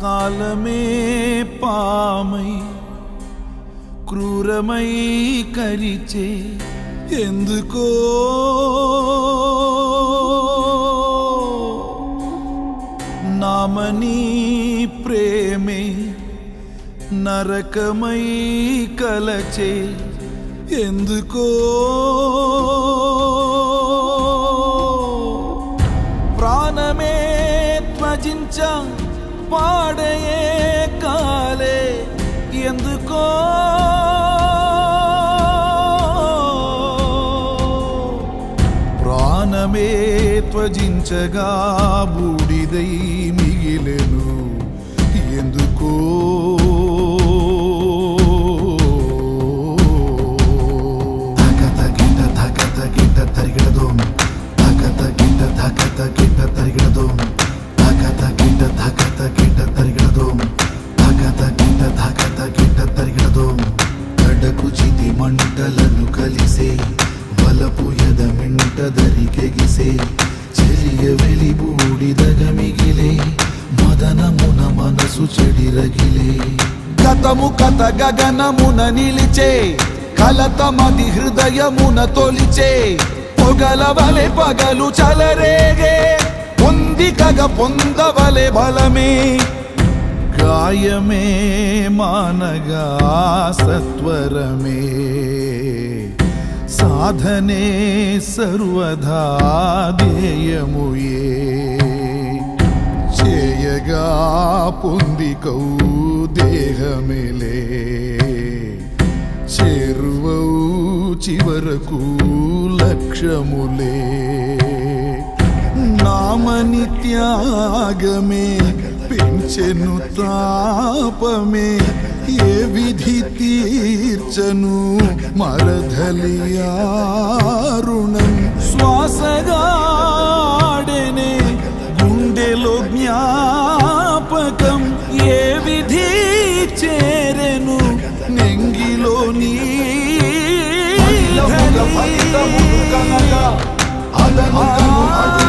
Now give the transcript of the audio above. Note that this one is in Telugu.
காலமே பாமை குரூரமை கரிச்சே எந்துக்கோ நாமனி பிரேமே நரகமை கலச்சே எந்துக்கோ பிராணமே త్వజించా పాడయే కాలే ఎందుకో ప్రాణమే త్వజించగా బూడిదై మిగిలెను ఎందుకో కుచితి మంటలను కలిసే బలపుయద మింట దరికెగిసే చెలియ వెలి బూడిదగ మిగిలే మదనమున మనసు చెడిరగిలే గతము కథ గగనమున నిలిచే కలతమది హృదయమున తొలిచే పొగలవలే పగలు చలరేగే పొందికగ పొందవలే బలమే காயமே மானகா சத்வரமே சாதனே சர்வதா தேயமுயே சேயகா புந்திகௌ தேகமேலே சேருவௌ சிவரகு லக்ஷமுலே நாமநித்யாகமே పెంచెను తాపమే ఏ విధి తీర్చను మరధలియారుణం శ్వాసగాడెనే గుండెలో జ్ఞాపకం ఏ విధి చేరెను నెంగిలోని అదను